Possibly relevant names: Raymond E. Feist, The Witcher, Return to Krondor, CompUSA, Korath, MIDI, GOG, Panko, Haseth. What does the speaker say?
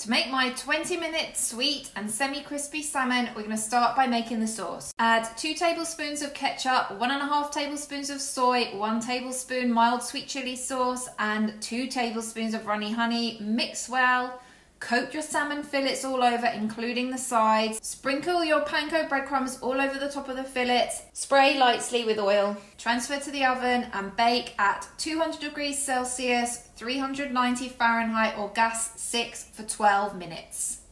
To make my 20-minute sweet and semi-crispy salmon, we're going to start by making the sauce. Add 2 tablespoons of ketchup, 1.5 tablespoons of soy, 1 tablespoon mild sweet chili sauce, and 2 tablespoons of runny honey. Mix well. Coat your salmon fillets all over, including the sides. Sprinkle your panko breadcrumbs all over the top of the fillets. Spray lightly with oil. Transfer to the oven and bake at 200 degrees Celsius, 390 Fahrenheit or gas 6 for 12 minutes.